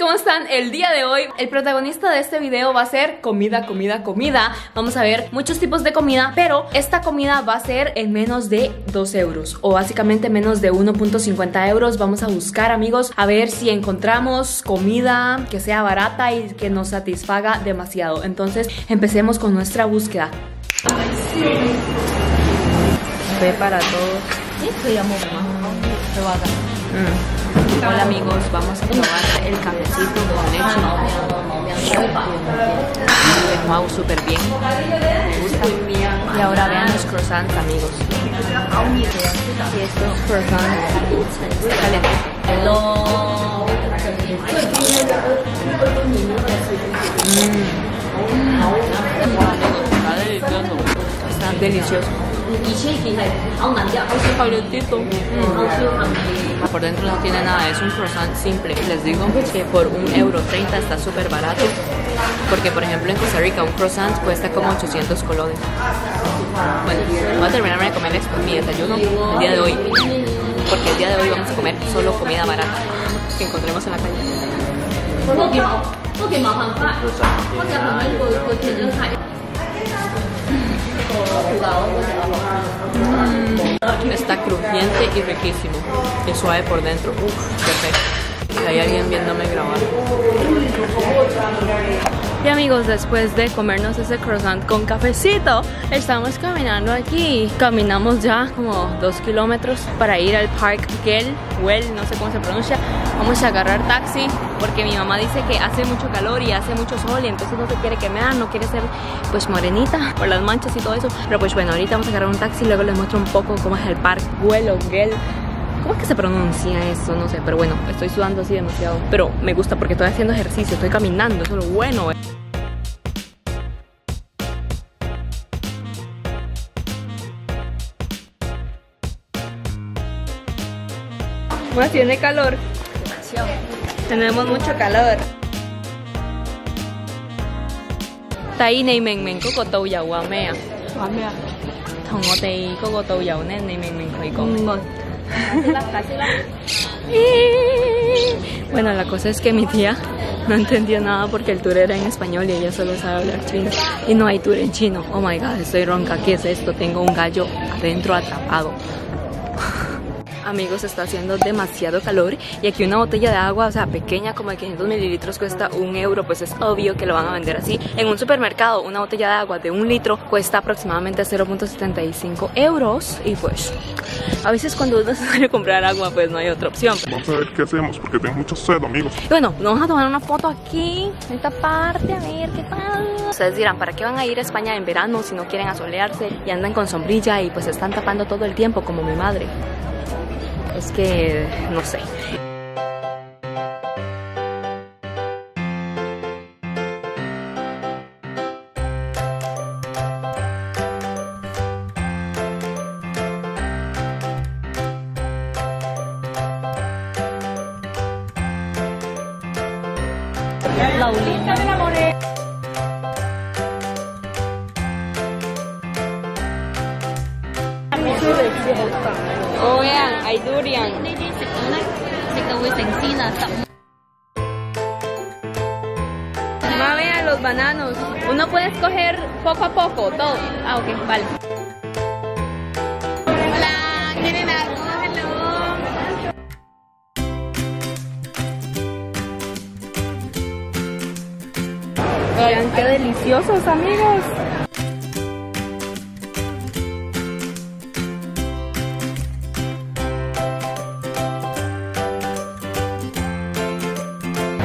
¿cómo están? El día de hoy el protagonista de este video va a ser comida, comida, comida. Vamos a ver muchos tipos de comida, pero esta comida va a ser en menos de 2 euros o básicamente menos de 1.50 euros. Vamos a buscar, amigos, a ver si encontramos comida que sea barata y que nos satisfaga demasiado. Entonces empecemos con nuestra búsqueda. Ve para todos. Se llama mamá. Hola amigos, vamos a probar el cafecito con leche. Wow, súper bien. Me gusta. Y ahora vean los croissants, amigos. Y estos croissants. Dale. Hello. Está delicioso. Está delicioso. Y Chiqui, ese calentito. Por dentro no tiene nada, es un croissant simple. Les digo que por 1,30 € está súper barato. Porque por ejemplo en Costa Rica un croissant cuesta como 800 colones. Bueno, voy a terminar de comer mi desayuno el día de hoy. Porque el día de hoy vamos a comer solo comida barata que encontremos en la calle. Está crujiente y riquísimo. Y suave por dentro. Perfecto. Hay alguien viéndome grabar. Y amigos, después de comernos ese croissant con cafecito, estamos caminando aquí. Caminamos ya como 2 kilómetros para ir al Park Güell, no sé cómo se pronuncia. Vamos a agarrar taxi porque mi mamá dice que hace mucho calor y hace mucho sol y entonces no se quiere quemar, no quiere ser pues morenita por las manchas y todo eso. Pero pues bueno, ahorita vamos a agarrar un taxi y luego les muestro un poco cómo es el Park Güell o Güell. ¿Cómo es que se pronuncia eso? No sé, pero bueno, estoy sudando así demasiado. Pero me gusta porque estoy haciendo ejercicio, estoy caminando, eso es lo bueno. Bueno, tiene calor. Demasiado. Tenemos mucho calor. Taíne y menmen cocotou ya guamea. Guamea. Tongotei cocotou ya unen y menmen coicón. Bueno, la cosa es que mi tía no entendió nada porque el tour era en español y ella solo sabe hablar chino. Y no hay tour en chino. Oh my god, estoy ronca. ¿Qué es esto? Tengo un gallo adentro atrapado. Amigos, está haciendo demasiado calor y aquí una botella de agua, o sea, pequeña, como de 500 mililitros, cuesta 1 euro. Pues es obvio que lo van a vender así. En un supermercado, una botella de agua de 1 litro cuesta aproximadamente 0.75 euros. Y pues, a veces cuando uno se quiere comprar agua, pues no hay otra opción. Vamos a ver qué hacemos, porque tengo mucha sed, amigos. Y bueno, vamos a tomar una foto aquí, en esta parte, a ver qué tal. Ustedes dirán, ¿para qué van a ir a España en verano si no quieren asolearse y andan con sombrilla y pues se están tapando todo el tiempo como mi madre? Es que no sé. Laulita me enamoré. Oh, vean, hay durian. Mamá, vean los bananos. Uno puede escoger poco a poco, todo. Ah, ok, vale. Hola, miren algo. Hello. Vean qué deliciosos, amigos.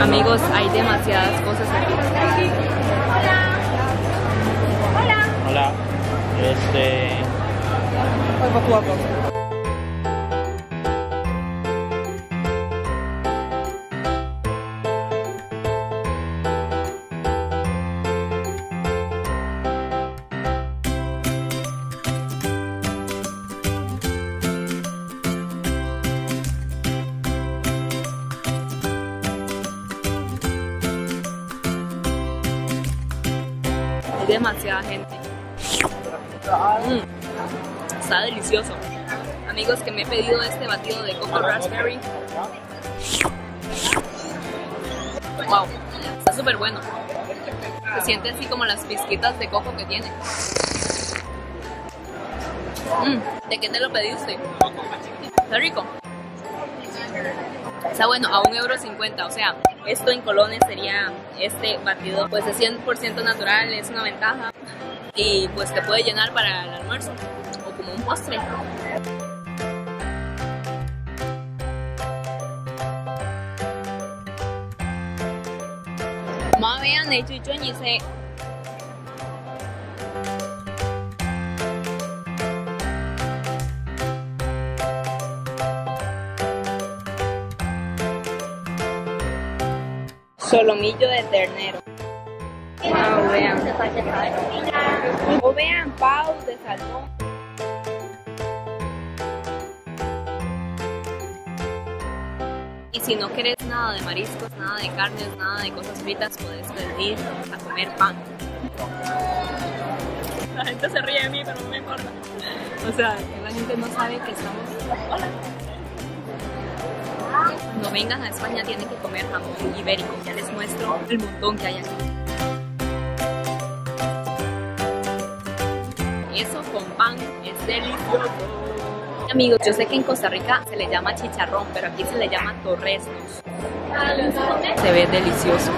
Amigos, hay demasiadas cosas aquí. Hola. Hola. Hola. Poco a demasiada gente. Está delicioso. Amigos, que me he pedido este batido de coco raspberry. Wow, está súper bueno. Se siente así como las pizquitas de coco que tiene. ¿De qué te lo pediste? Está rico. Está bueno, a €1,50, o sea, esto en colones sería este batido. Pues es 100% natural, es una ventaja. Y pues te puede llenar para el almuerzo o como un postre. Mami, ¿no? Chucho, ni sé. Solomillo de ternero. Ah, vean. O vean, paus de salmón. Y si no querés nada de mariscos, nada de carnes, nada de cosas fritas, podés pedir a comer pan. La gente se ríe de mí, pero no me importa. O sea, la gente no sabe que estamos... Hola. Cuando vengan a España tienen que comer jamón ibérico. Ya les muestro el montón que hay aquí. Eso con pan es delicioso. Amigos, yo sé que en Costa Rica se le llama chicharrón, pero aquí se le llama torresnos. Se ve delicioso.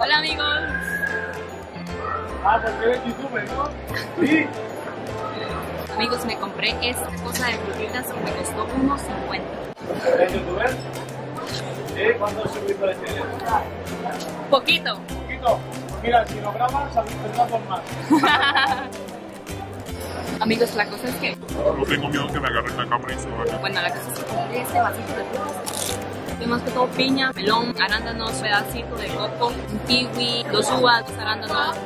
Hola amigos. Ah, porque ves YouTube, ¿no? Sí. Amigos, me compré esta cosa de frutitas que me costó $1.50. ¿Eres youtuber? ¿Sí? ¿Cuándo subiste la historia? Poquito. Poquito. Mira, si lo grabas, saldrás por más. Amigos, la cosa es que... No tengo miedo que me agarren la cámara y se vaya. Bueno, la cosa es que compré este vasito de frutas. Yo más que todo piña, melón, arándanos, pedacito de coco, kiwi, dos uvas, dos arándanos.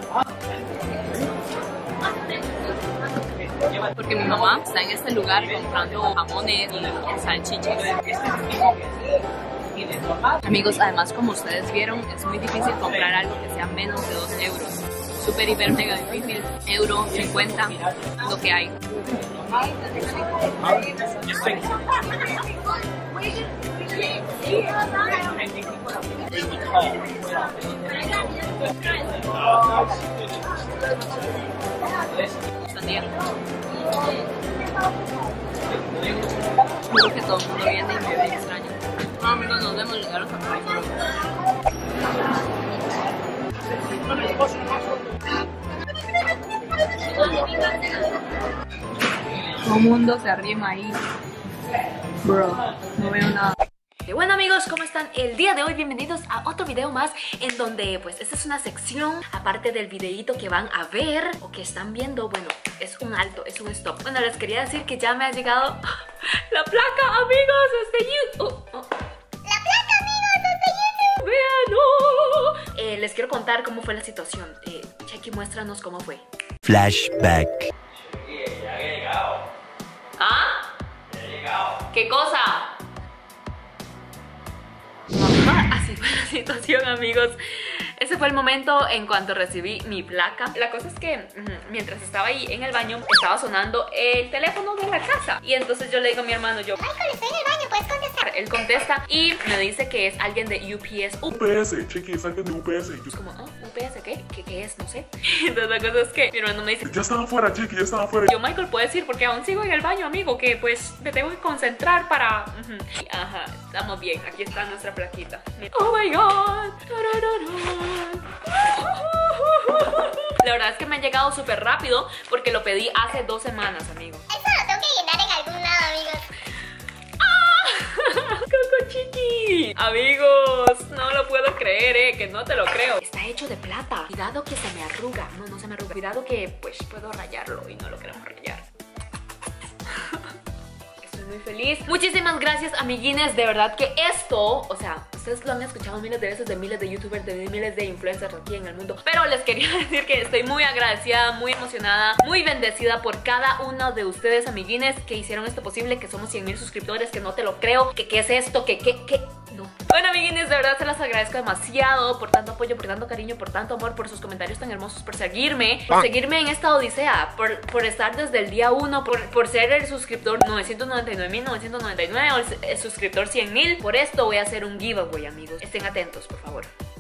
Porque mi mamá está en este lugar comprando jamones y salchichas. Amigos, además como ustedes vieron, es muy difícil comprar algo que sea menos de €2. Súper, hiper, mega difícil. €1.50 lo que hay. Sandía. Creo que todo el mundo viene y me ve extraño. No, amigos, nos vemos, llegaron a comer. Todo el mundo se arrima ahí. Bro, no veo nada. Bueno amigos, ¿cómo están? El día de hoy bienvenidos a otro video más, en donde pues esta es una sección, aparte del videito que van a ver o que están viendo. Bueno, es un alto, es un stop. Bueno, les quería decir que ya me ha llegado la placa, amigos, desde YouTube. La placa, amigos, desde YouTube. Vean, no. Les quiero contar cómo fue la situación. Chiqui, muéstranos cómo fue. Flashback. Chiqui, ya he llegado. ¿Ah? Ya he llegado. ¿Qué cosa? Así fue la situación, amigos. Ese fue el momento en cuanto recibí mi placa. La cosa es que mientras estaba ahí en el baño, estaba sonando el teléfono de la casa. Y entonces yo le digo a mi hermano, yo, Michael, estoy en el baño, ¿puedes contestar? celular. Él contesta y me dice que es alguien de UPS. UPS, Chiqui, es alguien de UPS. Yo es como, ah, UPS, ¿qué? ¿Qué es? No sé. Entonces la cosa es que mi hermano me dice, ya están afuera, Chiqui, ya están afuera. Yo, Michael, puedes ir porque aún sigo en el baño, amigo, que pues me tengo que concentrar para... Ajá, estamos bien. Aquí está nuestra plaquita. Oh my god. La verdad es que me ha llegado súper rápido porque lo pedí hace 2 semanas, amigo. Eso lo tengo que llenar en algún lado, amigos. ¡Ah! ¡Coco Chiqui! Amigos, no lo puedo creer, que no te lo creo. Está hecho de plata. Cuidado que se me arruga. No, no se me arruga. Cuidado que pues puedo rayarlo y no lo queremos rayar. Muy feliz. Muchísimas gracias, amiguines. De verdad que esto, o sea, ustedes lo han escuchado miles de veces de miles de youtubers, de miles de influencers aquí en el mundo, pero les quería decir que estoy muy agradecida, muy emocionada, muy bendecida por cada uno de ustedes, amiguines, que hicieron esto posible, que somos 100,000 suscriptores, que no te lo creo, que qué es esto, que no. Bueno, amiguines, de verdad se las agradezco demasiado por tanto apoyo, por tanto cariño, por tanto amor, por sus comentarios tan hermosos, por seguirme en esta odisea, por estar desde el día 1, por ser el suscriptor 999.999 o el suscriptor 100,000. Por esto voy a hacer un giveaway, amigos. Estén atentos, por favor.